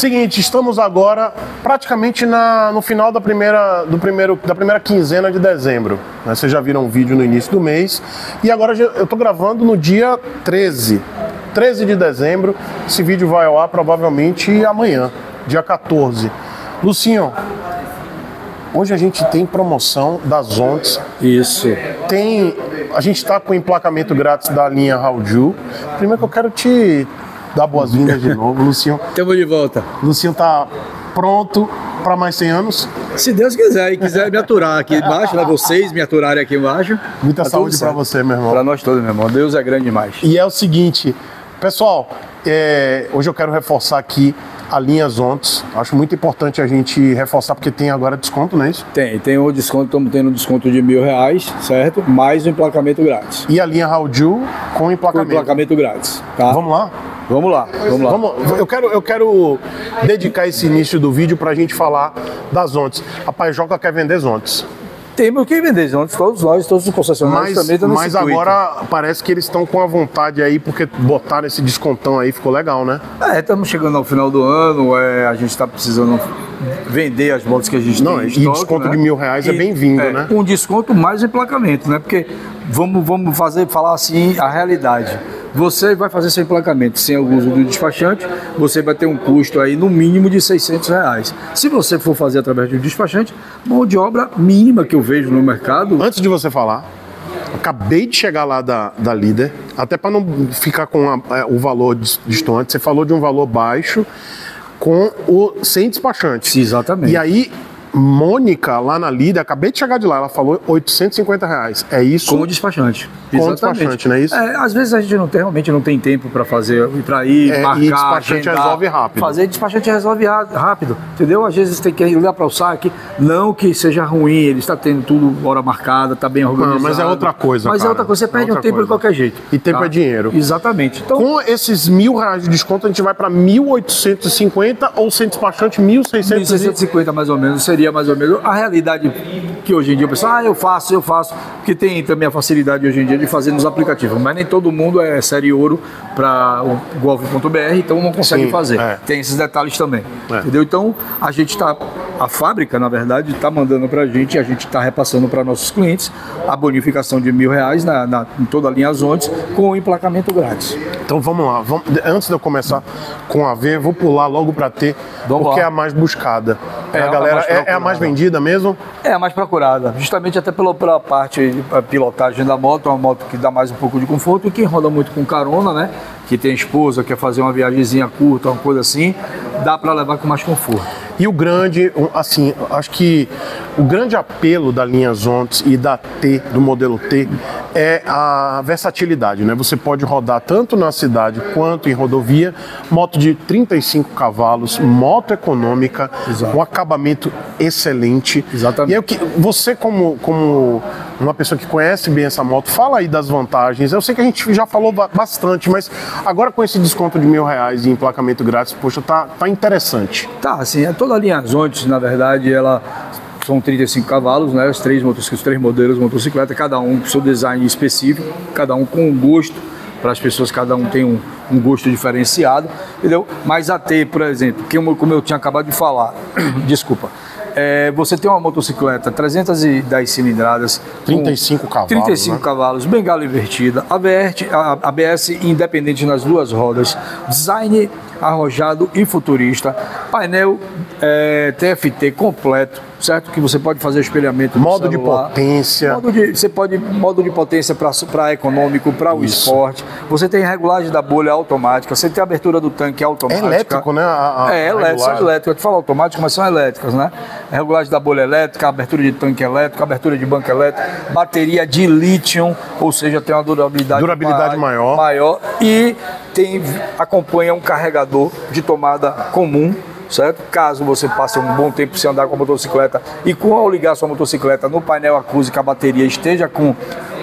Seguinte, estamos agora praticamente no final da primeira quinzena de dezembro, né? Vocês já viram um vídeo no início do mês. E agora eu estou gravando no dia 13 de dezembro. Esse vídeo vai ao ar provavelmente amanhã, dia 14. Lucinho, hoje a gente tem promoção das Zontes. Isso. Tem, a gente está com emplacamento grátis da linha Haojue. Primeiro que eu quero te dar boas-vindas de novo, Luciano. Estamos de volta. Luciano tá pronto para mais 100 anos? Se Deus quiser, e quiser me aturar aqui embaixo, lá vocês me aturarem aqui embaixo. Muita saúde para você, meu irmão. Para nós todos, meu irmão. Deus é grande demais. E é o seguinte, pessoal, hoje eu quero reforçar aqui a linha Zontes. Acho muito importante a gente reforçar, porque tem agora desconto, não é isso? Tem o desconto, estamos tendo um desconto de R$1.000, certo? Mais um emplacamento grátis. E a linha Haojue com emplacamento? Com emplacamento grátis, tá? Vamos lá? Vamos lá. Eu quero dedicar esse início do vídeo pra gente falar das Zontes. A Pajoca quer vender Zontes. Temos que vender Zontes, todos nós, todos os concessionários também estão nesse circuito. Mas agora parece que eles estão com a vontade aí, porque botaram esse descontão aí, ficou legal, né? Estamos chegando ao final do ano, a gente está precisando vender as motos que a gente tem em estoque, e desconto, né? De R$1.000 é bem-vindo, né? Um desconto mais emplacamento, né? Porque vamos falar assim a realidade. Você vai fazer seu emplacamento sem alguns do despachante, você vai ter um custo aí no mínimo de R$600. Se você for fazer através de um despachante, mão de obra mínima que eu vejo no mercado. Antes de você falar, acabei de chegar lá da Líder, até para não ficar com o valor distante, você falou de um valor baixo sem despachante. Sim, exatamente. E aí, Mônica, lá na Líder, acabei de chegar de lá, ela falou R$850. É isso? Com o despachante. Com o despachante, não é isso? Às vezes a gente realmente não tem tempo para fazer, para ir, marcar, e despachante agendar, resolve rápido. Despachante resolve rápido, entendeu? Às vezes tem que olhar para o saque, não que seja ruim, ele está tendo tudo hora marcada, está bem organizado. Não, mas é outra coisa, mas cara, é outra coisa, você perde um tempo de qualquer jeito. E tempo é dinheiro. Exatamente. Então, com esses R$1.000 de desconto, a gente vai para 1.850 ou sem despachante 1.650. 1.650 mais ou menos, seria mais ou menos a realidade que hoje em dia o pessoal, eu faço, porque tem também a facilidade hoje em dia de fazer nos aplicativos, mas nem todo mundo é série ouro para o golf.br, então não consegue fazer. Tem esses detalhes também, entendeu? Então a fábrica, na verdade, está mandando para a gente, e a gente está repassando para nossos clientes a bonificação de R$1.000 em toda a linha Zontes com o emplacamento grátis. Então vamos lá, antes de eu começar com a V, vou pular logo para T, porque é a mais buscada. A galera, é a mais vendida mesmo? É a mais procurada, justamente até pela parte de pilotagem da moto, uma moto que dá mais um pouco de conforto, e quem roda muito com carona, né? Que tem esposa, quer fazer uma viagemzinha curta, uma coisa assim, dá para levar com mais conforto. E o grande, assim, acho que o grande apelo da linha Zontes e do modelo T é a versatilidade, né? Você pode rodar tanto na cidade quanto em rodovia, moto de 35 cavalos, moto econômica, um acabamento excelente. Exatamente. E aí, você como uma pessoa que conhece bem essa moto, fala aí das vantagens. Eu sei que a gente já falou bastante, mas agora com esse desconto de R$1.000 e emplacamento grátis, poxa, tá interessante. Tá, assim, toda a linha Zontes, na verdade, ela... São 35 cavalos, né? Os três modelos de motocicleta, cada um com seu design específico, cada um com um gosto para as pessoas, cada um tem um gosto diferenciado, entendeu? Mas a T, por exemplo, como eu tinha acabado de falar, desculpa, você tem uma motocicleta 310 cilindradas, 35 cavalos, bengala invertida, ABS independente nas duas rodas, design arrojado e futurista, painel TFT completo, certo? Que você pode fazer espelhamento do celular. Modo de potência para econômico, para o esporte. Você tem regulagem da bolha automática, você tem abertura do tanque automática. É elétrico, né? São elétricas. Tu fala automático, mas são elétricas, né? Regulagem da bolha elétrica, abertura de tanque elétrico, abertura de banco elétrico, bateria de lítio, ou seja, tem uma durabilidade maior. E acompanha um carregador de tomada comum, certo? Caso você passe um bom tempo sem andar com a motocicleta e ao ligar sua motocicleta no painel acústico, a bateria esteja com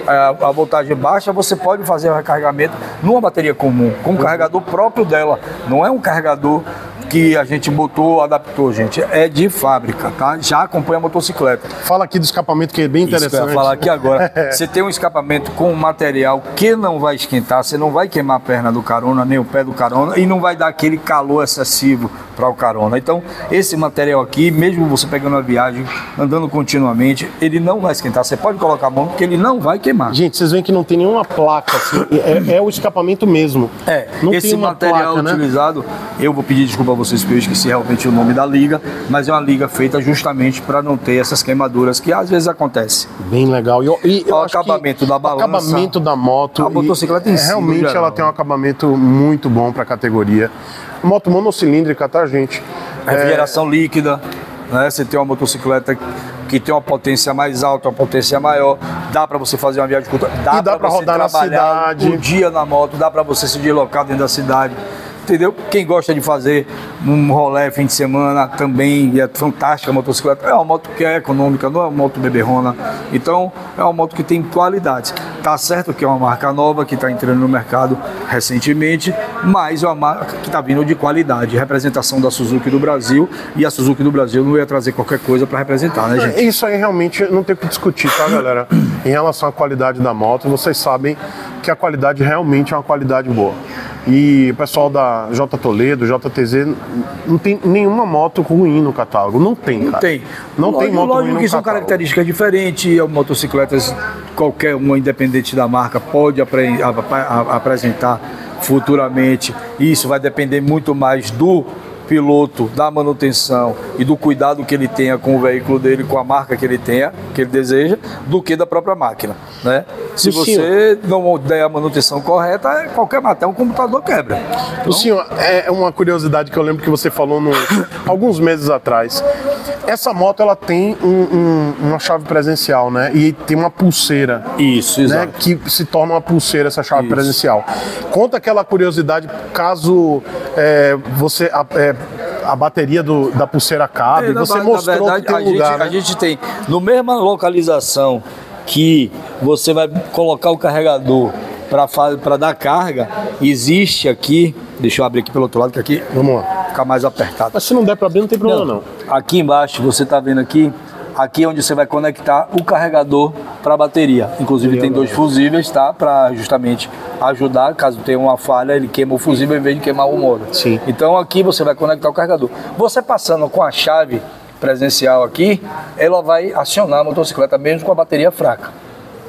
a voltagem baixa, você pode fazer o recarregamento numa bateria comum, com um carregador próprio dela. Não é um carregador que a gente botou, adaptou, gente, é de fábrica, tá? Já acompanha a motocicleta. Fala aqui do escapamento, que é bem interessante. Isso que eu ia falar aqui agora. Você tem um escapamento com um material que não vai esquentar, você não vai queimar a perna do carona, nem o pé do carona, e não vai dar aquele calor excessivo para o carona. Então, esse material aqui, mesmo você pegando a viagem, andando continuamente, ele não vai esquentar. Você pode colocar a mão, porque ele não vai queimar. Gente, vocês veem que não tem nenhuma placa, assim, é o escapamento mesmo. É, não esse tem uma material placa, né? Utilizado, eu vou pedir desculpa a vocês, porque eu esqueci realmente o nome da liga, mas é uma liga feita justamente para não ter essas queimaduras que às vezes acontecem. Bem legal. E o acabamento da balança, o acabamento da moto, a motocicleta em si, realmente ela tem um acabamento muito bom para a categoria. Moto monocilíndrica, tá, gente? Refrigeração líquida, né? Você tem uma motocicleta que tem uma potência mais alta, uma potência maior, dá para você fazer uma viagem curta, dá para você rodar na cidade, um dia na moto, dá para você se deslocar dentro da cidade, entendeu? Quem gosta de fazer um rolê fim de semana também é fantástica a motocicleta. É uma moto que é econômica, não é uma moto beberrona. Então, é uma moto que tem qualidade. Tá certo que é uma marca nova que está entrando no mercado recentemente, mas é uma marca que está vindo de qualidade. Representação da Suzuki do Brasil, e a Suzuki do Brasil não ia trazer qualquer coisa para representar, né, gente? Isso aí realmente não tem o que discutir, tá, galera? Em relação à qualidade da moto, vocês sabem que a qualidade realmente é uma qualidade boa. E o pessoal da J Toledo, JTZ, não tem nenhuma moto ruim no catálogo. Não tem, cara. Não tem. Não tem moto ruim no catálogo. São características diferentes. Motocicletas, qualquer uma, independente da marca, pode apresentar futuramente. E isso vai depender muito mais do piloto, da manutenção e do cuidado que ele tenha com o veículo dele, com a marca que ele tenha, que ele deseja, do que da própria máquina, né? Se você não der a manutenção correta, qualquer material, um computador quebra. Então... Luciano, é uma curiosidade que eu lembro que você falou alguns meses atrás. Essa moto, ela tem uma chave presencial, né? E tem uma pulseira. Isso, exato. Né? Que se torna uma pulseira, essa chave presencial. Conta aquela curiosidade, caso você... a bateria da pulseira cabe, você mostrou na verdade, que tem lugar, né? A gente tem, no mesma localização que você vai colocar o carregador para dar carga, existe aqui, deixa eu abrir aqui pelo outro lado, que aqui vamos lá, ficar mais apertado. Mas se não der para abrir, não tem problema não. Aqui embaixo, você tá vendo aqui é onde você vai conectar o carregador para a bateria. Inclusive tem dois fusíveis, tá? Para justamente ajudar, caso tenha uma falha, ele queima o fusível em vez de queimar o modo. Sim. Então aqui você vai conectar o carregador. Você passando com a chave presencial aqui, ela vai acionar a motocicleta mesmo com a bateria fraca.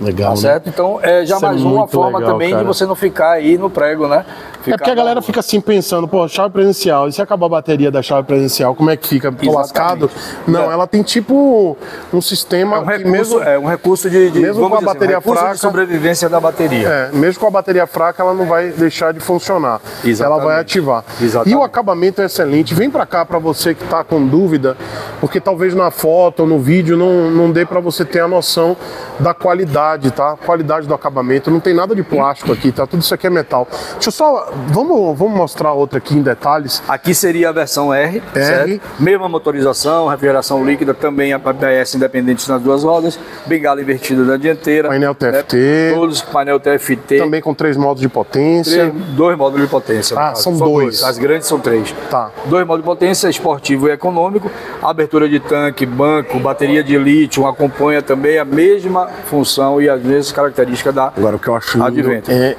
Legal, tá certo? Né? Então já isso mais é uma forma legal, também, cara, de você não ficar aí no prego, né? Ficar porque a galera fica assim pensando, pô, chave presencial, e se acabar a bateria da chave presencial, como é que fica? Tô lascado? Não, ela tem tipo um sistema... É um recurso, mesmo, um recurso de mesmo com a bateria fraca, de sobrevivência da bateria. Mesmo com a bateria fraca, ela não vai deixar de funcionar. Exatamente. Ela vai ativar. Exatamente. E o acabamento é excelente. Vem pra cá pra você que tá com dúvida, porque talvez na foto ou no vídeo não dê pra você ter a noção da qualidade, tá? Qualidade do acabamento, não tem nada de plástico aqui, tá? Tudo isso aqui é metal. Deixa eu só... Vamos mostrar outra aqui em detalhes. Aqui seria a versão R. Certo? Mesma motorização, refrigeração líquida, também a ABS independente nas duas rodas, bengala invertida na dianteira. Painel TFT. Né? Todos painel TFT. Também com 3 modos de potência. 2 modos de potência. Ah, são dois. As grandes são 3. Tá. 2 modos de potência, esportivo e econômico. Abertura de tanque, banco, bateria de lítio, acompanha também a mesma função e às vezes característica da Agora o que eu acho Adventure. É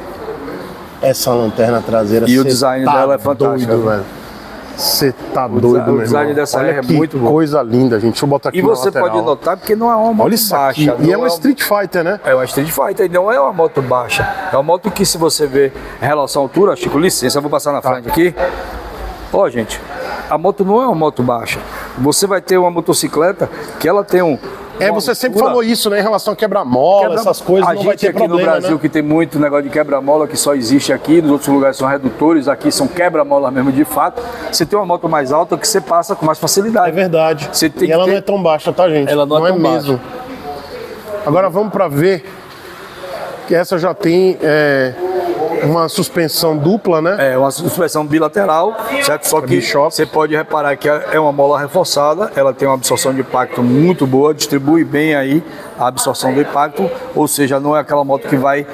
essa lanterna traseira. E o design dela é fantástico, velho. Você tá doido, meu irmão. Dessa é muito bom. Coisa linda, gente. Deixa eu botar aqui. E você pode notar porque não é uma moto baixa. E é uma Street Fighter, né? É uma Street Fighter, não é uma moto baixa. É uma moto que, se você ver em relação à altura, Chico, licença, eu vou passar na frente aqui. Ó, gente, a moto não é uma moto baixa. Você vai ter uma motocicleta que ela tem um... você sempre falou isso, né, em relação a quebra-mola, essas coisas, não vai ter aqui problema, no Brasil, né? Que tem muito negócio de quebra-mola, que só existe aqui, nos outros lugares são redutores, aqui são quebra-mola mesmo, de fato. Você tem uma moto mais alta que você passa com mais facilidade. É verdade. Você tem e ela não é tão baixa, tá, gente? Ela não é mesmo. Agora vamos pra ver que essa já tem... uma suspensão dupla, né? É, uma suspensão bilateral, certo? Só que você pode reparar que é uma mola reforçada, ela tem uma absorção de impacto muito boa, distribui bem aí a absorção do impacto, ou seja, não é aquela moto que vai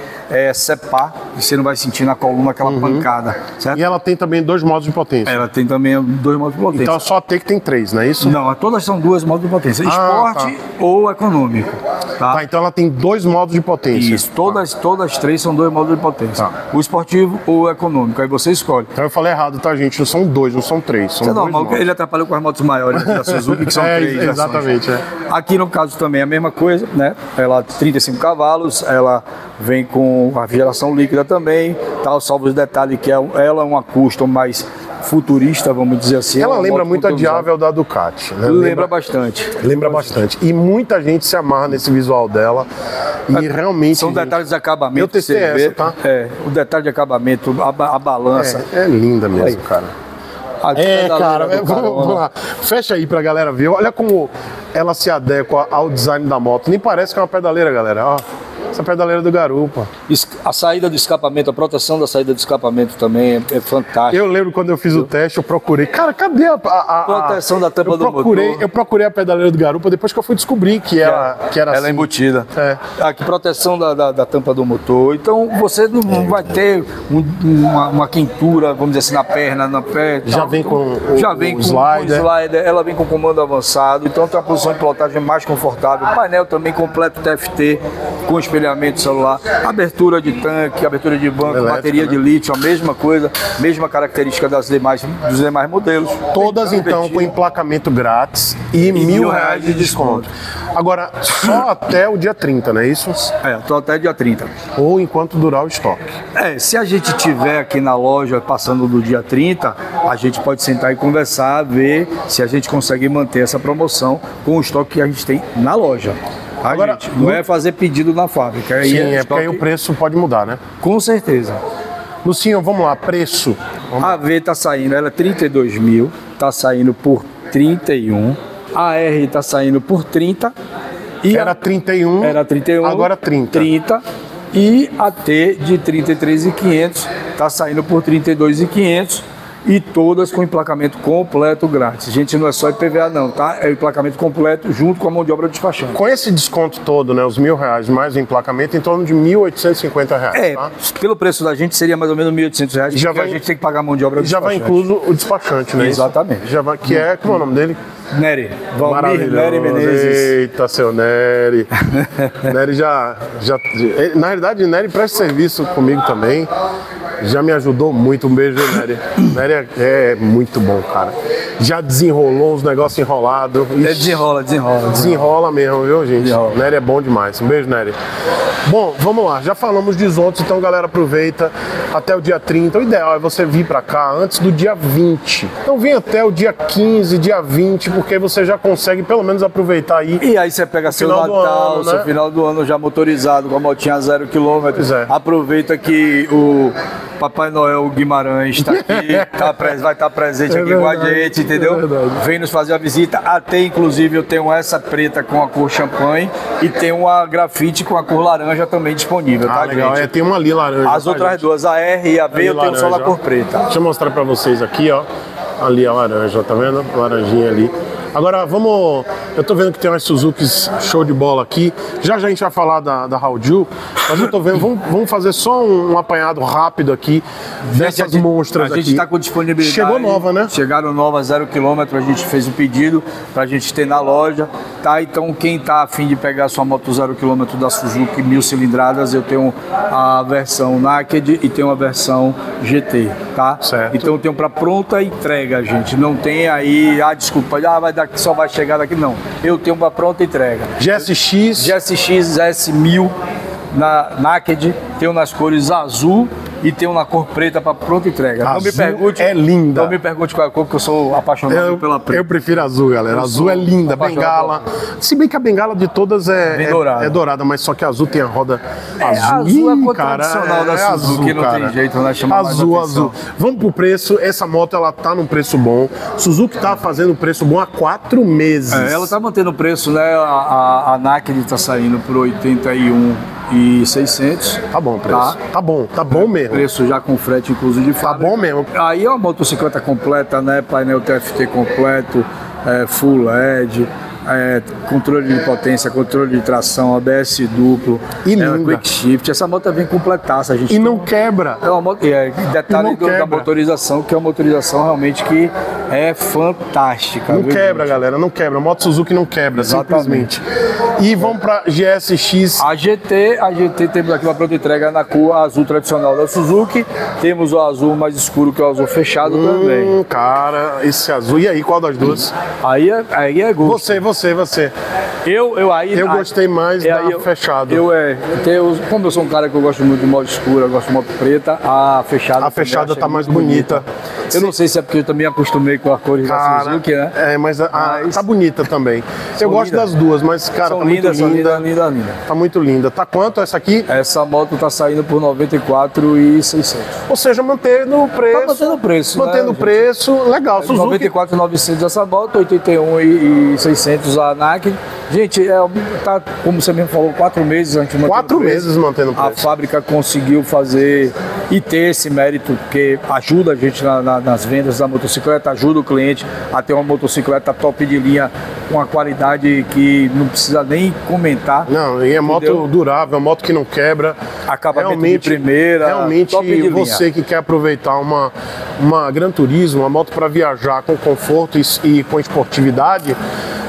cepar e você não vai sentir na coluna aquela pancada, certo? E ela tem também dois modos de potência. Ela tem também dois modos de potência. Então só a T que tem três, não é isso? Não, todas são duas modos de potência, esporte ou econômico. Tá, então ela tem dois modos de potência. Isso, todas três são dois modos de potência. O esportivo ou o econômico, aí você escolhe. Então eu falei errado, tá, gente? Não são dois, não são três. São dois modos. Ele atrapalhou com as motos maiores da Suzuki, que são três. Exatamente, Aqui no caso também é a mesma coisa, né? Ela 35 cavalos, ela vem com a geração líquida também, tal, salvo os detalhes que ela é uma custom mais futurista, vamos dizer assim. Ela lembra muito a Diavel da Ducati, né? Lembra bastante. Lembra bastante. E muita gente se amarra nesse visual dela. E realmente... São detalhes de acabamento. Eu testei essa, tá? É, o detalhe de acabamento, a balança. É linda mesmo, cara. Cara, vamos lá. Fecha aí pra galera ver. Olha como ela se adequa ao design da moto. Nem parece que é uma pedaleira, galera. Ó, essa pedaleira do garupa. A saída do escapamento, a proteção da saída do escapamento também é fantástica. Eu lembro quando eu fiz o teste, eu procurei. Cara, cadê a proteção da tampa do motor? Eu procurei a pedaleira do garupa depois que eu fui descobrir que era ela assim. Ela é embutida. É. Aqui, proteção da tampa do motor. Então você não vai ter uma quentura, vamos dizer assim, na perna, na pé. Já vem com o slider, ela vem com comando avançado, então tem uma posição de pilotagem mais confortável. O painel também completo TFT, com espelhamento celular, abertura de tanque, abertura de banco, elétrica, bateria de lítio, a mesma coisa, mesma característica dos demais modelos. Todas então com emplacamento grátis e R$1.000 de desconto. Agora, só até o dia 30, não é isso? É, só até o dia 30. Ou enquanto durar o estoque. É, se a gente tiver aqui na loja passando do dia 30, a gente pode sentar e conversar, ver se a gente consegue manter essa promoção com o estoque que a gente tem na loja. Agora, gente, não é fazer pedido na fábrica. Sim, é porque aí o preço pode mudar, né? Com certeza. Luciano, vamos lá, preço. A V tá saindo, ela é 32 mil, tá saindo por 31. A R tá saindo por 30. E era 31. Era 31. Agora 30. 30. E a T de 33.500 tá saindo por 32.500. E todas com emplacamento completo grátis. Gente, não é só IPVA não, tá? É o emplacamento completo junto com a mão de obra despachante. Com esse desconto todo, né? Os R$1.000 mais o emplacamento, em torno de R$1.850, tá? Pelo preço da gente seria mais ou menos R$1.800, já vai, a gente tem que pagar a mão de obra despachante. Já vai incluso o despachante, né? Exatamente. Já vai, que é, como é o nome dele? Nery. Valmir Nery Menezes. Eita, seu Nery. Nery já... Na realidade, Nery presta serviço comigo também. Já me ajudou muito. Um beijo, Nery. Nery é muito bom, cara. Já desenrolou uns negócios enrolados. Desenrola mesmo, viu, gente? Nery é bom demais. Um beijo, Nery. Bom, vamos lá. Já falamos de Zontes, então, galera, aproveita até o dia 30. O ideal é você vir pra cá antes do dia 20. Então, vem até o dia 15, dia 20, porque você já consegue pelo menos aproveitar aí. E aí você pega seu Natal, seu final do ano já motorizado, com a motinha 0 km. Aproveita que o Papai Noel Guimarães está aqui, vai estar presente aqui com a gente, entendeu? Vem nos fazer a visita. Até inclusive eu tenho essa preta com a cor champanhe e tem uma grafite com a cor laranja também disponível, tá, legal. Gente? É, tem uma ali laranja. As outras duas, a R e a B, eu tenho só da cor preta. Deixa eu mostrar para vocês aqui, ó. Ali a laranja, tá vendo? Laranjinha ali. Agora vamos, eu tô vendo que tem umas Suzukis show de bola aqui, já a gente vai falar da Haojue, mas eu tô vendo, vamos fazer só um apanhado rápido aqui dessas monstras aqui. A gente tá com disponibilidade. Chegou nova, né? Chegaram novas 0 km, a gente fez o pedido pra gente ter na loja, tá? Então quem tá a fim de pegar sua moto 0 km da Suzuki 1000 cilindradas, eu tenho a versão Naked e tenho a versão GT, tá? Certo. Então eu tenho pra pronta entrega, gente, não tem aí, desculpa, vai dar que só vai chegar daqui, não. Eu tenho uma pronta entrega. GSX S1000 na Naked, tenho nas cores azul e tem uma cor preta para pronta entrega. Azul não me pergunte, é linda. Não me pergunte qual é a cor, porque eu sou apaixonado pela preta. Eu prefiro azul, galera. Azul é linda, bengala. Se bem que a bengala de todas é dourada, mas só que azul tem a roda azul. Azul é cor tradicional da Suzuki, não tem jeito, né? Chama azul, azul. Vamos pro preço. Essa moto, ela tá num preço bom. Suzuki tá fazendo preço bom há 4 meses. Ela tá mantendo o preço, né? A Naked tá saindo por 81.600. Tá bom o preço. Tá bom mesmo. Preço já com frete incluso de fábrica. Tá bom mesmo. Aí é uma motocicleta completa, né? Painel TFT completo, full LED, controle de potência, controle de tração, ABS duplo, e quick shift. Essa moto vem completaça, a gente. E não quebra. É uma moto, detalhe da motorização, que é uma motorização realmente que é fantástica. Não quebra, galera, não quebra. A moto Suzuki não quebra, exatamente. Simplesmente. E vamos para GSX. A GT temos aqui uma pronta entrega na cor azul tradicional da Suzuki. Temos o azul mais escuro, que é o azul fechado também. Cara, esse azul. E aí, qual das duas? Aí é gosto. Você. Eu gostei mais da fechada. Como eu sou um cara que eu gosto muito de moto escura, eu gosto de moto preta, a fechada. A fechada tá mais bonita. Eu não sei se é porque eu também acostumei com a cor da Suzuki, né? É, mas tá bonita também. Eu gosto das duas, mas, cara, tá muito linda. Tá muito linda. Tá quanto essa aqui? Essa moto tá saindo por R$ 94.600. Ou seja, mantendo o preço. Tá mantendo o preço, mantendo o preço, legal. Suzuki. 94.900 essa moto, 81.600 a NAC. Gente, tá, como você mesmo falou, 4 meses antes de manter o preço. 4 meses mantendo o preço. A fábrica conseguiu fazer e ter esse mérito, porque ajuda a gente nas vendas da motocicleta, ajuda o cliente a ter uma motocicleta top de linha, com a qualidade que não precisa nem comentar. Não, e é moto durável, é moto que não quebra. Acabamento de primeira, top de linha. Você que quer aproveitar uma Gran Turismo, uma moto para viajar com conforto e com esportividade,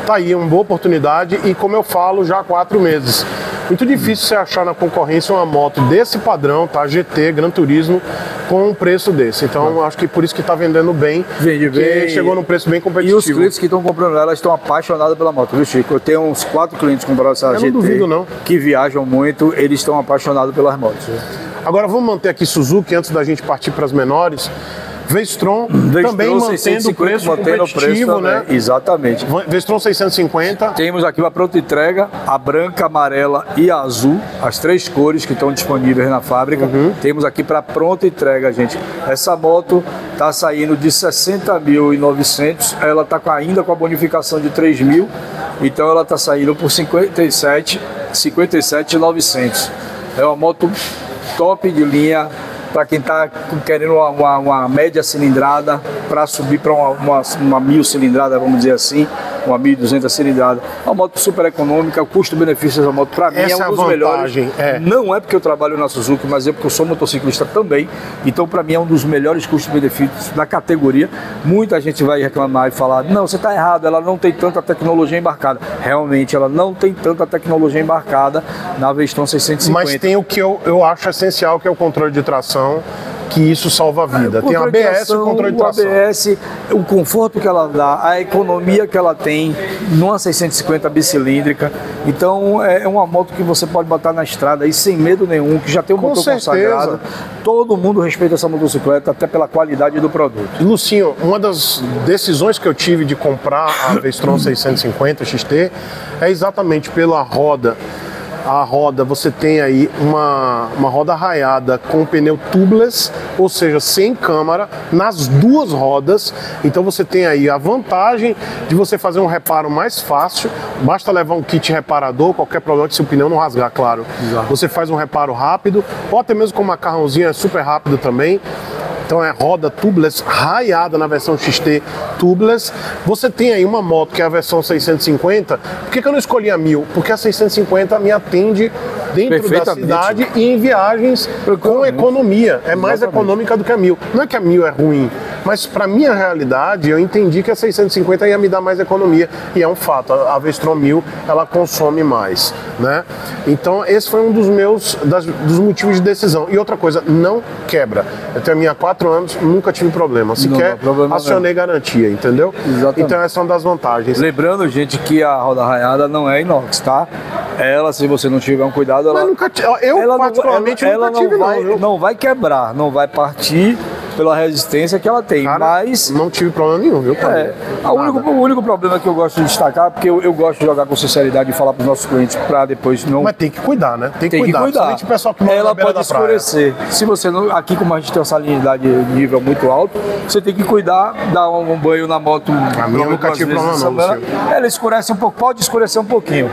tá aí, uma boa oportunidade. E como eu falo, já há 4 meses. Muito difícil você achar na concorrência uma moto desse padrão, tá? GT, Gran Turismo, com um preço desse. Então, acho que por isso que tá vendendo bem. Vende bem. Chegou num preço bem competitivo. E os clientes que estão comprando ela estão apaixonados pela moto, viu, Chico? Eu tenho uns 4 clientes que compraram essa GT. Eu não duvido, não. Que viajam muito, eles estão apaixonados pelas motos. Agora, vamos manter aqui Suzuki, antes da gente partir para as menores. V-Strom também mantendo o preço competitivo, né? Exatamente. V-Strom 650. Temos aqui uma pronta entrega, a branca, amarela e a azul, as 3 cores que estão disponíveis na fábrica. Temos aqui para pronta entrega, gente. Essa moto está saindo de 60.900, ela está ainda com a bonificação de 3.000, então ela está saindo por 57.900. É uma moto top de linha, para quem está querendo uma média cilindrada, para subir para uma 1000 cilindrada, vamos dizer assim, uma 1.200 cilindrada. É uma moto super econômica, o custo-benefício dessa moto, para mim, é um dos melhores. Não é porque eu trabalho na Suzuki, mas é porque eu sou motociclista também, então para mim é um dos melhores custo-benefícios da categoria. Muita gente vai reclamar e falar, não, você está errado, ela não tem tanta tecnologia embarcada. Realmente, ela não tem tanta tecnologia embarcada na V-Strom 650. Mas tem o que eu acho essencial, que é o controle de tração, que isso salva a vida. Tem ABS, o controle de tração. O ABS, o conforto que ela dá, a economia que ela tem numa 650 bicilíndrica. Então é uma moto que você pode botar na estrada aí sem medo nenhum, que já tem um motor consagrado. Todo mundo respeita essa motocicleta, até pela qualidade do produto. E, Lucinho, uma das decisões que eu tive de comprar a V-Strom 650 XT é exatamente pela roda. A roda, você tem aí uma roda raiada com pneu tubeless, ou seja, sem câmara, nas duas rodas. Então você tem aí a vantagem de você fazer um reparo mais fácil, basta levar um kit reparador, qualquer problema, que se o pneu não rasgar, claro. Exato. Você faz um reparo rápido, ou até mesmo com uma macarrãozinha, é super rápido também. Então é roda tubeless, raiada na versão XT tubeless. Você tem aí uma moto que é a versão 650. Por que eu não escolhi a 1000? Porque a 650 me atende dentro da cidade e em viagens com economia. É mais econômica do que a 1000. Não é que a 1000 é ruim, mas para minha realidade eu entendi que a 650 ia me dar mais economia. E é um fato, a V-Strom 1000 ela consome mais, né? Então esse foi um dos dos motivos de decisão. E outra coisa, não quebra. Eu tenho a minha 4 anos, nunca tive problema. Acionei garantia, entendeu? Exatamente. Então essa é uma das vantagens. Lembrando, gente, que a roda raiada não é inox, tá? Ela, se você não tiver um cuidado, ela... Ela não vai quebrar, não vai partir pela resistência que ela tem, cara, mas... Não tive problema nenhum, viu, cara? O único problema que eu gosto de destacar, porque eu gosto de jogar com sinceridade e falar para os nossos clientes para depois não... Mas tem que cuidar, né? Tem que cuidar. O pessoal que ela pode escurecer. Se você não... Aqui, como a gente tem uma salinidade de nível muito alto, você tem que cuidar, dar um banho na moto. A minha nunca tive problema não. Ela escurece um pouco, pode escurecer um pouquinho,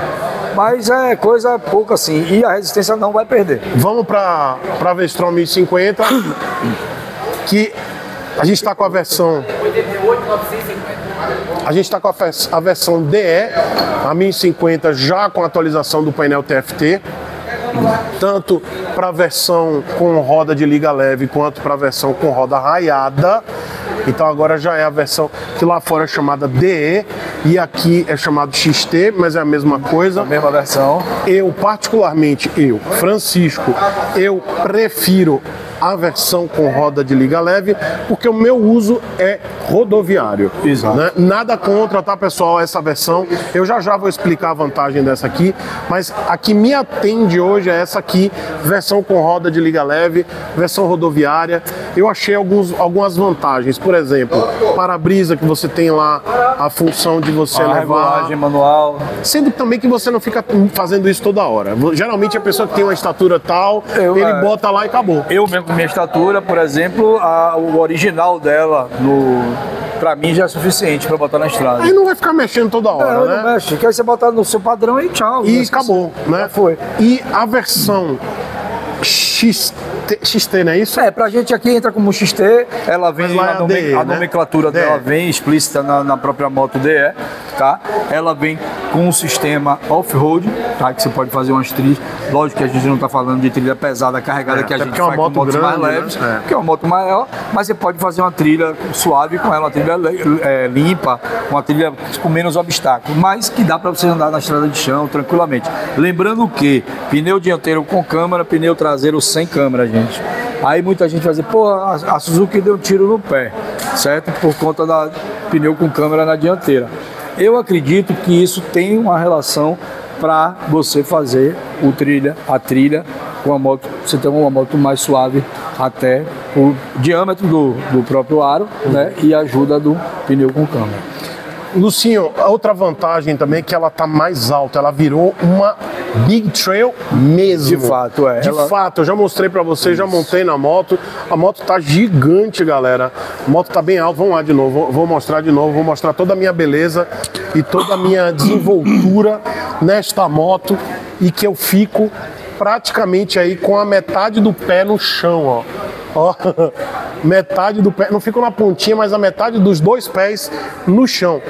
mas é coisa pouca assim, e a resistência não vai perder. Vamos para a V-Strom 1050. Que a gente está com a versão A gente está com a versão DE, a 1050, já com a atualização do painel TFT, tanto para a versão com roda de liga leve quanto para a versão com roda raiada. Então agora já é a versão que lá fora é chamada DE e aqui é chamado XT, mas é a mesma coisa. A mesma versão. Eu, particularmente, Francisco, eu prefiro a versão com roda de liga leve, porque o meu uso é rodoviário. Exato. Né? Nada contra, tá, pessoal, essa versão. Eu já vou explicar a vantagem dessa aqui, mas a que me atende hoje é essa aqui, versão com roda de liga leve, versão rodoviária. Eu achei algumas vantagens. Por exemplo, para-brisa, que você tem lá a função de você levar manual. Sendo também que você não fica fazendo isso toda hora. Geralmente a pessoa que tem uma estatura tal, ele bota lá e acabou. Eu mesmo, minha estatura, por exemplo, o original dela, pra mim já é suficiente pra botar na estrada. Aí não vai ficar mexendo toda hora, né? Não mexe, que aí você botar no seu padrão e tchau. E acabou, né? Já foi. E a versão XT, não é isso? É, pra gente aqui entra como XT, ela vem, a nomenclatura dela vem explícita na própria moto DE, tá? Ela vem com um sistema off-road, tá? Que você pode fazer umas trilhas. Lógico que a gente não tá falando de trilha pesada, carregada, que a gente faz com motos mais leves, porque é uma moto maior, mas você pode fazer uma trilha suave com ela, uma trilha limpa, uma trilha com menos obstáculos, mas que dá pra você andar na estrada de chão tranquilamente. Lembrando que pneu dianteiro com câmera, pneu traseiro sem câmera, gente. Aí muita gente vai dizer, pô, a Suzuki deu um tiro no pé, certo? Por conta da pneu com câmera na dianteira. Eu acredito que isso tem uma relação para você fazer a trilha com a moto, você tem uma moto mais suave até o diâmetro do próprio aro, né? E ajuda do pneu com câmera. Lucinho, a outra vantagem também é que ela tá mais alta, ela virou uma Big Trail mesmo. De fato, De fato, eu já mostrei pra vocês, já montei na moto. A moto tá gigante, galera. A moto tá bem alta. Vamos lá de novo, vou mostrar de novo. Vou mostrar toda a minha beleza e toda a minha desenvoltura nesta moto. E que eu fico praticamente aí com a metade do pé no chão, ó. Ó, metade do pé, não fico na pontinha, mas a metade dos dois pés no chão.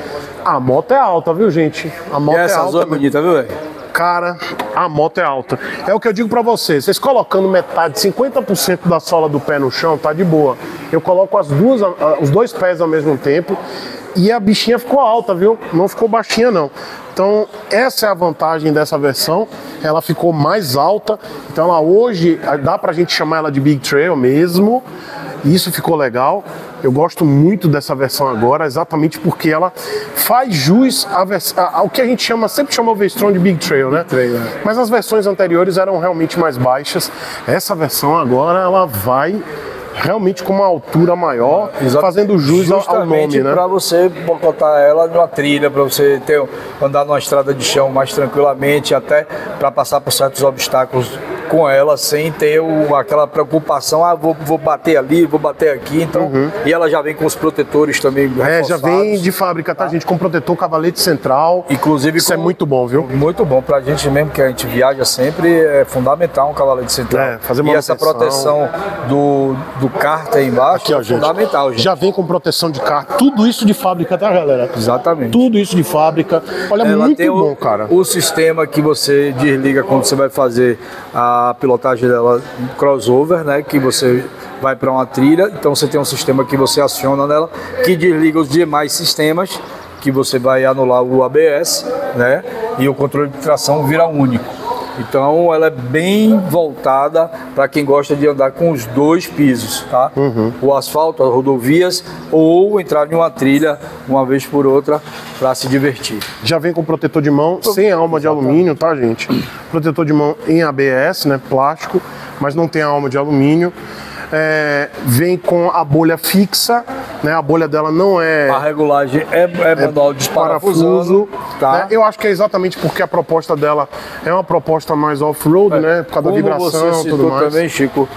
A moto é alta, viu, gente? A moto é alta. E essa azul é bonita, viu, velho? Cara, a moto é alta. É o que eu digo pra vocês. Vocês colocando metade, 50% da sola do pé no chão, tá de boa. Eu coloco os dois pés ao mesmo tempo e a bichinha ficou alta, viu? Não ficou baixinha, não. Então, essa é a vantagem dessa versão. Ela ficou mais alta. Então, ela hoje, dá pra gente chamar ela de Big Trail mesmo. Isso ficou legal. Eu gosto muito dessa versão agora, exatamente porque ela faz jus ao que a gente sempre chamou V-Strom de Big Trail, né? Big Trail, é. Mas as versões anteriores eram realmente mais baixas. Essa versão agora, ela vai realmente com uma altura maior, fazendo jus ao nome, né? Para você botar ela numa trilha, para você andar numa estrada de chão mais tranquilamente, até para passar por certos obstáculos com ela, sem ter aquela preocupação, vou bater ali, vou bater aqui, então, e ela já vem com os protetores também reforçados. Já vem de fábrica, tá, gente? Com protetor, cavalete central, inclusive. Isso é muito bom, viu? Muito bom, pra gente mesmo, que a gente viaja sempre, é fundamental um cavalete central. Fazer uma manutenção. E essa proteção do kart aí embaixo, aqui, ó, gente, fundamental, gente. Já vem com proteção de kart, tudo isso de fábrica, tá, galera? Exatamente. Tudo isso de fábrica. Olha, ela muito bom, cara. O sistema que você desliga quando você vai fazer a pilotagem dela crossover, né? Que você vai para uma trilha, então você tem um sistema que você aciona nela, que desliga os demais sistemas, que você vai anular o ABS, né? E o controle de tração vira único. Então ela é bem voltada para quem gosta de andar com os dois pisos, tá? O asfalto, as rodovias, ou entrar em uma trilha uma vez por outra para se divertir. Já vem com protetor de mão, sem alma de alumínio, tá, gente? Protetor de mão em ABS, né? Plástico, mas não tem a alma de alumínio. Vem com a bolha fixa, né? A bolha dela não é... A regulagem é manual, desparafuso, tá? Né? Eu acho que é exatamente porque a proposta dela é uma proposta mais off-road, né? Por causa da vibração e tudo mais. Também, Chico,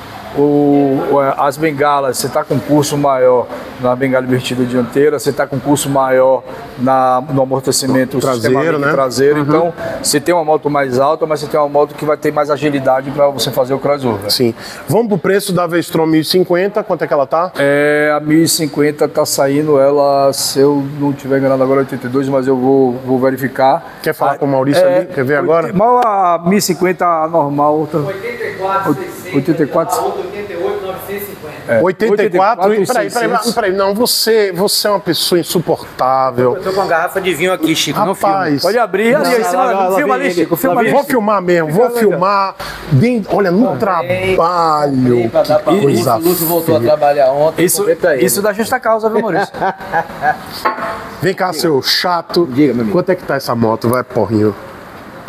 as bengalas, você está com curso maior na bengala invertida dianteira, você está com curso maior no amortecimento traseiro, né? Traseiro. Uhum. Então você tem uma moto mais alta, mas você tem uma moto que vai ter mais agilidade para você fazer o crossover. Sim. Vamos para o preço da V-Strom 1050, quanto é que ela tá? É, a 1050 está saindo, ela, se eu não tiver enganado agora, 82, mas eu vou verificar. Quer falar com o Maurício ali? Quer ver agora? Mal a 1050, a normal. Tá... 84, 84, e peraí, não, você é uma pessoa insuportável. Eu tô com uma garrafa de vinho aqui, Chico, rapaz, não filma. Pode abrir, ali, lá, lá, lá, filma ali, Chico, filma ali. Vou filmar mesmo, vou filmar, bem, olha, no trabalho, que coisa. O Lúcio voltou a trabalhar ontem, isso dá justa causa, viu, Maurício? Vem cá, seu chato, quanto é que tá essa moto, vai, porrinho?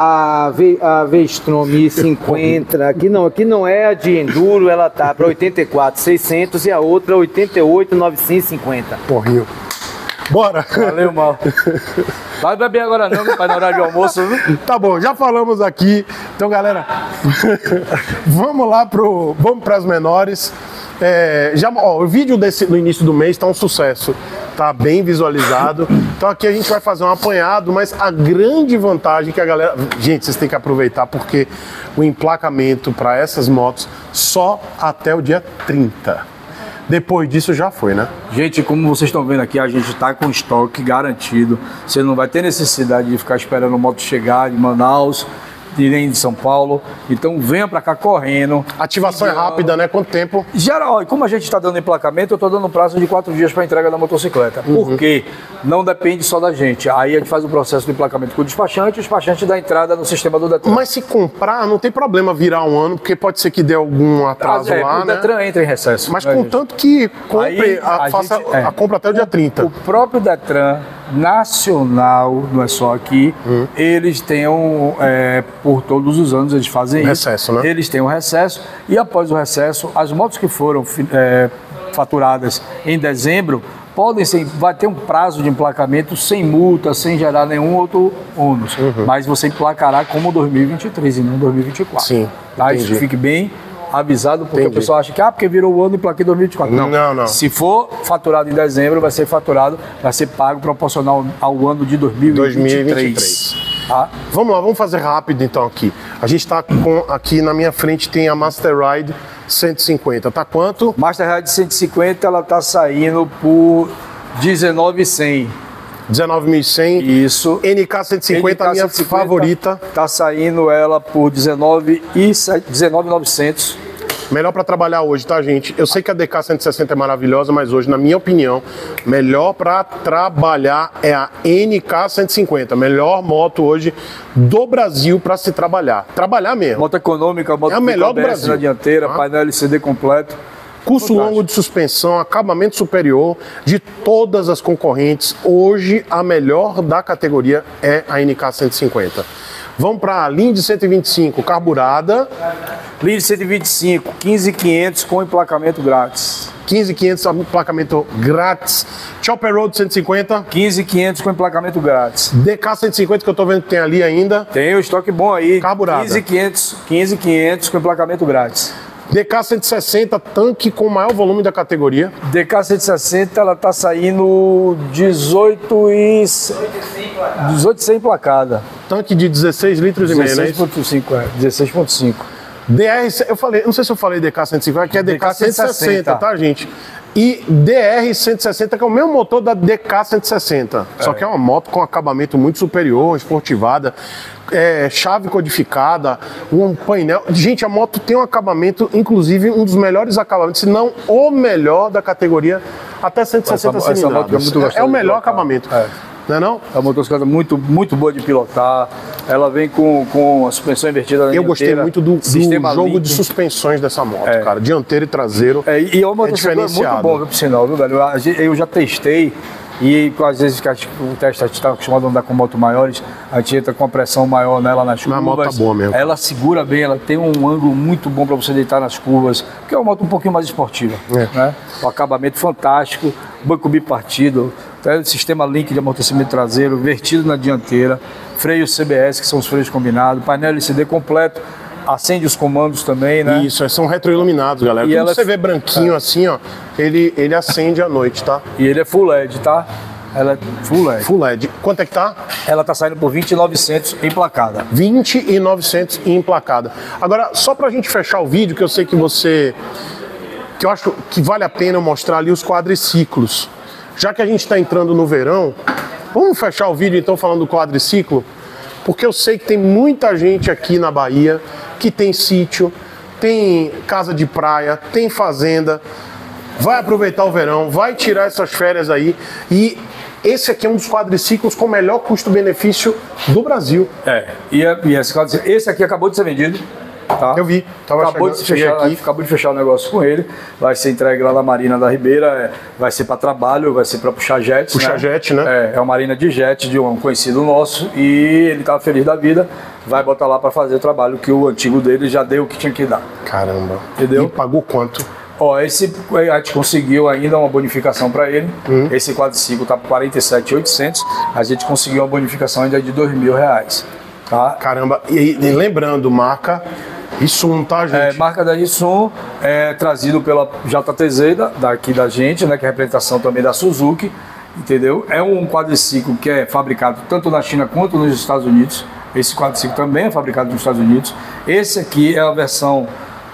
A V-Strom 1050, que não é a de Enduro, ela tá para 84,600 e a outra 88,950. Porrinho. Bora! Valeu, mal. Vai beber agora não, rapaz, na hora de almoço, viu? Tá bom, já falamos aqui. Então, galera, vamos lá para as menores. O vídeo do início do mês tá um sucesso, tá bem visualizado. Então aqui a gente vai fazer um apanhado, mas a grande vantagem que a galera... Gente, vocês têm que aproveitar, porque o emplacamento para essas motos só até o dia 30. Depois disso já foi, né? Gente, como vocês estão vendo aqui, a gente está com estoque garantido. Você não vai ter necessidade de ficar esperando a moto chegar de Manaus, nem de São Paulo. Então venha para cá correndo. Ativação é rápida, né? Quanto tempo? Geral, como a gente está dando emplacamento, eu estou dando um prazo de 4 dias para entrega da motocicleta. Uhum. Por quê? Não depende só da gente. Aí a gente faz o processo de emplacamento com o despachante dá entrada no sistema do Detran. Mas se comprar, não tem problema virar um ano, porque pode ser que dê algum atraso lá, né? O Detran entra em recesso. Mas contanto que compre, faça a compra até o dia 30. O próprio Detran nacional, não é só aqui, eles têm por todos os anos eles fazem recesso, isso, né? Eles têm um recesso e após o recesso, as motos que foram faturadas em dezembro, vai ter um prazo de emplacamento sem multa, sem gerar nenhum outro ônus, mas você emplacará como 2023 e não 2024. Sim, tá? Isso fique bem avisado, porque o pessoal acha que, porque virou o ano e emplaquei 2024. Não. Se for faturado em dezembro, vai ser pago proporcional ao ano de 2023. Ah. Vamos lá, vamos fazer rápido então aqui. A gente está aqui na minha frente, tem a Master Ride 150. Tá quanto? Master Ride 150, ela tá saindo por 19.100. 19.100. Isso. NK150, a minha favorita. Tá saindo ela por 19.900. Melhor para trabalhar hoje, tá, gente? Eu sei que a DK160 é maravilhosa, mas hoje, na minha opinião, melhor para trabalhar é a NK150. Melhor moto hoje do Brasil para se trabalhar. Trabalhar mesmo. Moto econômica, moto é a melhor do Brasil. Na dianteira, painel LCD completo. Curso longo de suspensão, acabamento superior de todas as concorrentes. Hoje, a melhor da categoria é a NK150. Vamos para a Linde 125, carburada. Linde 125, 15.500 com emplacamento grátis. 15.500 com emplacamento grátis. Chopper Road 150. 15.500 com emplacamento grátis. DK 150, que eu tô vendo que tem ali ainda. Tem um estoque bom aí. Carburada. 15.500 com emplacamento grátis. DK 160, tanque com o maior volume da categoria. DK 160, ela tá saindo 18 sem placada. Tanque de 16 litros 16 e meio, né? 16.5. DR, não sei se eu falei DK 150, que é DK 160, tá, gente? E DR160, que é o mesmo motor da DK160, só que é uma moto com acabamento muito superior, esportivada, chave codificada, um painel... Gente, a moto tem um acabamento, inclusive um dos melhores acabamentos, se não o melhor da categoria, até 160 cilindradas. É o melhor acabamento. Não é não? A motocicleta muito, muito boa de pilotar. Ela vem com a suspensão invertida na dianteira. Eu gostei muito do jogo de suspensões dessa moto, cara. Dianteiro e traseiro. E é uma motocicleta muito boa, por sinal, viu, velho? Eu já testei. E às vezes o teste está acostumado a andar com motos maiores, a gente entra com a pressão maior nela nas curvas. A moto tá boa mesmo. Ela segura bem, ela tem um ângulo muito bom para você deitar nas curvas, porque é uma moto um pouquinho mais esportiva. Né? Um acabamento fantástico, banco bipartido, sistema link de amortecimento traseiro, vertido na dianteira, freio CBS, que são os freios combinados, painel LCD completo. Acende os comandos também, né? Isso, são retroiluminados, galera. E ela... você vê branquinho assim, ó, ele acende à noite, tá? E ele é full LED, tá? Ela é full LED. Full LED. Quanto é que tá? Ela tá saindo por 2.900 emplacada. 2.900 emplacada. Agora, só pra gente fechar o vídeo, que eu sei que você... que eu acho que vale a pena mostrar ali os quadriciclos. Já que a gente tá entrando no verão, vamos fechar o vídeo então falando do quadriciclo? Porque eu sei que tem muita gente aqui na Bahia que tem sítio, tem casa de praia, tem fazenda, vai aproveitar o verão, vai tirar essas férias aí, e esse aqui é um dos quadriciclos com o melhor custo-benefício do Brasil. É, e esse aqui acabou de ser vendido, tá? Eu vi, acabou de fechar o negócio com ele, vai ser entregue lá na Marina da Ribeira, vai ser para trabalho, vai ser para puxar jets. Puxar jet, né? É uma marina de jet de um conhecido nosso, e ele tá feliz da vida. Vai botar lá para fazer o trabalho que o antigo dele já deu o que tinha que dar. Caramba, entendeu? E pagou quanto? Ó, esse a gente conseguiu ainda uma bonificação para ele. Esse quadriciclo tá por 47.800, a gente conseguiu uma bonificação ainda de R$2.000, tá? Caramba, e lembrando, marca Issun, tá, gente? É, marca da Issun, trazido pela JTZ, daqui da gente, né, que é a representação também da Suzuki, entendeu? É um quadriciclo que é fabricado tanto na China quanto nos Estados Unidos. Esse quadriciclo também é fabricado nos Estados Unidos. Esse aqui é a versão,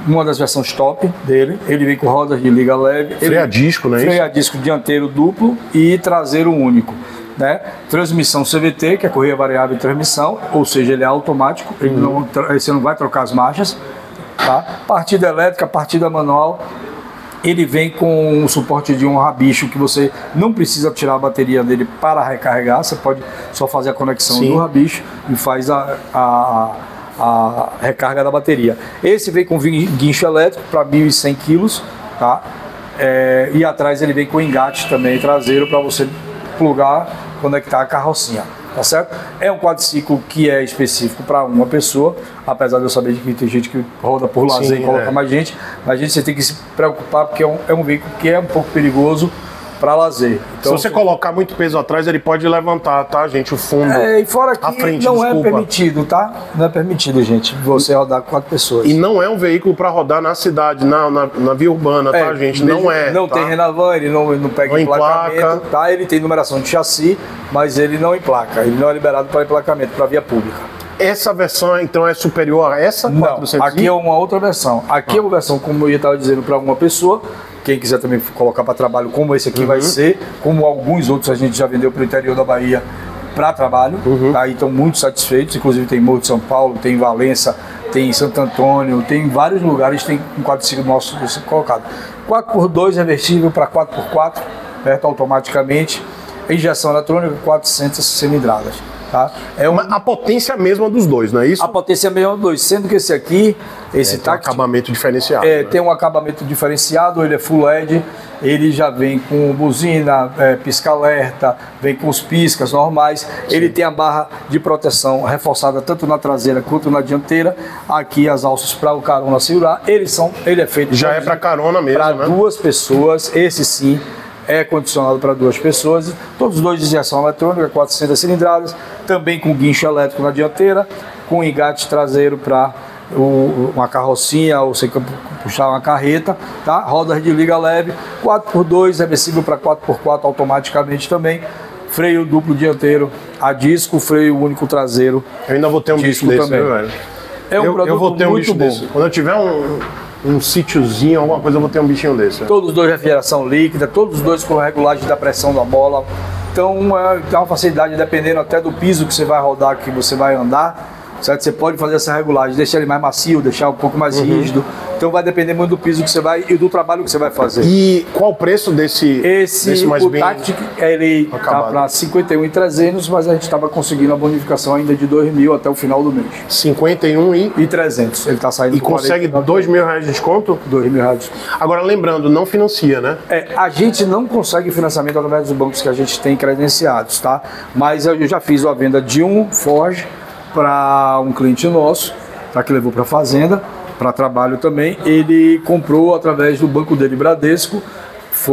uma das versões top dele. Ele vem com rodas de liga leve. Freia disco, né? Freia disco dianteiro duplo e traseiro único, né? Transmissão CVT, que é correia variável de transmissão, ou seja, ele é automático, ele não, você não vai trocar as marchas, tá? Partida elétrica, partida manual. Ele vem com o suporte de um rabicho que você não precisa tirar a bateria dele para recarregar, você pode só fazer a conexão do rabicho e faz a recarga da bateria. Esse vem com guincho elétrico para 1.100 kg, tá? E atrás ele vem com engate também traseiro para você plugar, conectar a carrocinha, tá certo? É um quadriciclo que é específico para uma pessoa, apesar de eu saber que tem gente que roda por lazer e coloca mais gente, mas a gente tem que se preocupar porque é um veículo que é um pouco perigoso para lazer. Então, se você colocar muito peso atrás, ele pode levantar, tá, gente? O fundo, e fora que a frente, não é permitido, tá? Não é permitido, gente, você rodar com 4 pessoas. E não é um veículo para rodar na cidade, na via urbana, tá, gente? Não é. Não tem renavan, ele não pega emplacamento, tá? Ele tem numeração de chassi, mas ele não emplaca, ele não é liberado para emplacamento, para via pública. Essa versão, então, é superior a essa? Não, aqui é uma outra versão. Aqui é uma versão, como eu estava dizendo, para alguma pessoa. Quem quiser também colocar para trabalho, como esse aqui vai ser, como alguns outros a gente já vendeu para o interior da Bahia para trabalho. Aí estão muito satisfeitos, inclusive tem Morro de São Paulo, tem Valença, tem Santo Antônio, tem vários lugares, tem um quadriciclo nosso colocado. 4x2 reversível para 4x4, aperta automaticamente, injeção eletrônica, 400 cilindradas. Tá? A potência mesma dos dois, não é isso? A potência mesma dos dois, sendo que esse aqui, esse táxi, tem um acabamento diferenciado. Tem um acabamento diferenciado, ele é full LED, ele já vem com buzina, pisca-alerta, vem com os piscas normais, ele tem a barra de proteção reforçada tanto na traseira quanto na dianteira, aqui as alças para o carona segurar, ele é feito... Já é para carona mesmo, né? Para 2 pessoas, esse sim. É condicionado para 2 pessoas, todos os dois de injeção eletrônica, 400 cilindradas, também com guincho elétrico na dianteira, com engate traseiro para uma carrocinha ou você puxar uma carreta, tá? Rodas de liga leve, 4x2, reversível para 4x4 automaticamente também, freio duplo dianteiro a disco, freio único traseiro. Eu ainda vou ter um bicho desse, né, velho? É um produto muito bom. Quando eu tiver um sítiozinho, alguma coisa, eu vou ter um bichinho desse. Né? Todos os dois refrigeração líquida, todos os dois com regulagem da pressão da mola. Então é uma facilidade, dependendo até do piso que você vai rodar, que você vai andar, certo? Você pode fazer essa regulagem, deixar ele mais macio, deixar um pouco mais rígido. Então vai depender muito do piso que você vai e do trabalho que você vai fazer. E qual o preço desse mais bem Tactic? Ele tá para 51.300, mas a gente estava conseguindo a bonificação ainda de 2.000 até o final do mês. 51.300. Ele tá saindo. E consegue 2.000 reais de desconto? 2.000 reais de desconto. Agora lembrando, não financia, né? A gente não consegue financiamento através dos bancos que a gente tem credenciados, tá? Mas eu já fiz a venda de um Forge para um cliente nosso, tá? Que levou para fazenda. Para trabalho também, ele comprou através do banco dele, Bradesco.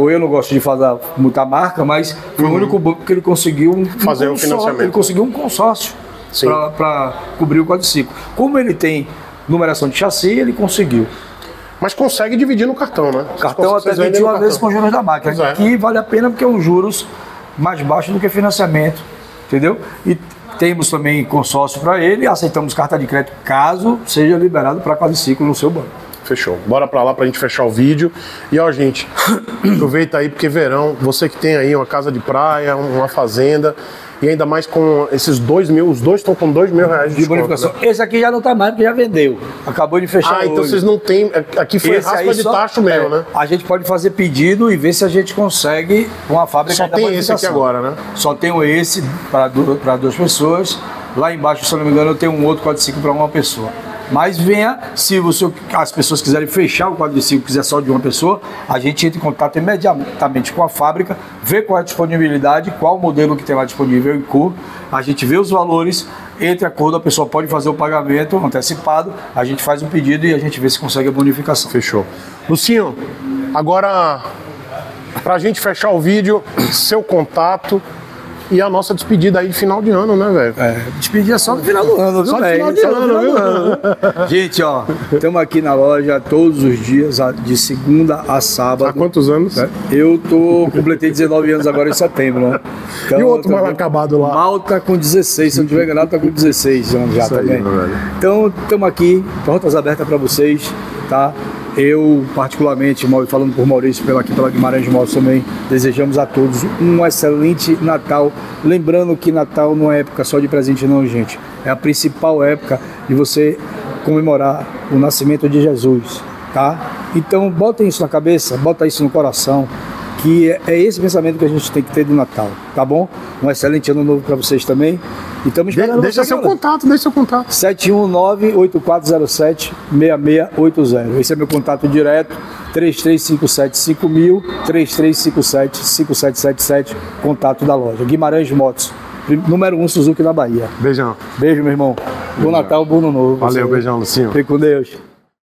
Eu não gosto de fazer muita marca, mas foi o único banco que ele conseguiu fazer um financiamento. Ele conseguiu um consórcio para cobrir o quadriciclo. Como ele tem numeração de chassi, ele conseguiu. Mas consegue dividir no cartão, né? O cartão até dividiu uma vez com os juros da máquina, que vale a pena porque é um juros mais baixo do que financiamento, entendeu? E temos também consórcio para ele, aceitamos carta de crédito caso seja liberado para quadriciclo no seu banco. Fechou. Bora para lá para a gente fechar o vídeo. E ó, gente, aproveita aí porque verão, você que tem aí uma casa de praia, uma fazenda, e ainda mais com esses 2 mil, os dois estão com R$2.000 de desconto, bonificação. Né? Esse aqui já não tá mais, porque já vendeu. Acabou de fechar. Ah, então hoje. Vocês não tem. Aqui foi esse raspa de tacho mesmo, né? A gente pode fazer pedido e ver se a gente consegue uma fábrica. Só tem esse aqui agora, né? Só tenho esse para duas pessoas. Lá embaixo, se eu não me engano, eu tenho um outro quadriciclo para uma pessoa. Mas venha, se você, as pessoas quiserem fechar o quadriciclo, quiser só de uma pessoa, a gente entra em contato imediatamente com a fábrica, vê qual é a disponibilidade, qual o modelo que tem lá disponível em cor, a gente vê os valores, entre acordo, a pessoa pode fazer o pagamento antecipado, a gente faz um pedido e a gente vê se consegue a bonificação. Fechou. Lucinho, agora, para a gente fechar o vídeo, seu contato... E a nossa despedida aí de final de ano, né, velho? É, despedida só no final do ano, viu, velho? Só no final de ano, viu? Gente, ó, estamos aqui na loja todos os dias, de segunda a sábado. Há quantos anos? Né? Eu completei 19 anos agora em setembro, né? Então, e o outro mal acabado lá? Mal tá com 16, se eu não tiver enganado, tá com 16 anos já também. Então, estamos aqui, portas abertas para vocês, tá? Eu, particularmente, falando por Maurício, pela Guimarães Motos também, desejamos a todos um excelente Natal. Lembrando que Natal não é época só de presente não, gente. É a principal época de você comemorar o nascimento de Jesus, tá? Então, bota isso na cabeça, bota isso no coração, que é esse pensamento que a gente tem que ter do Natal, tá bom? Um excelente ano novo para vocês também. E estamos esperando. Deixa seu contato, deixa seu contato. 719-8407-6680. Esse é meu contato direto, 3357-5000, 3357-5777, contato da loja. Guimarães Motos, número 1 Suzuki na Bahia. Beijão. Beijo, meu irmão. Bom Natal, bom ano novo. Valeu, beijão, Lucinho. Fique com Deus.